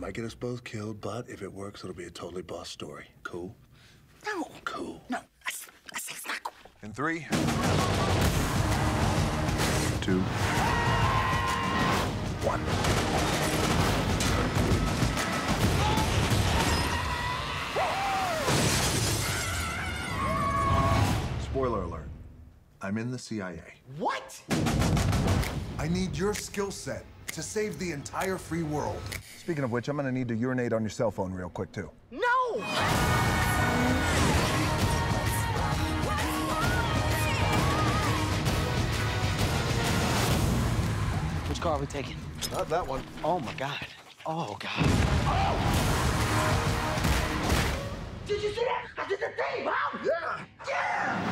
Might get us both killed, but if it works, it'll be a totally boss story. Cool? No. Cool. No. I say it's not cool. In 3, 2, 1. Spoiler alert. I'm in the CIA. What? I need your skill set to save the entire free world. Speaking of which, I'm gonna need to urinate on your cell phone real quick, too. No! Which car are we taking? Not that one. Oh, my God. Oh, God. Oh! Did you see that? I did the thing, Bob! Yeah! Yeah!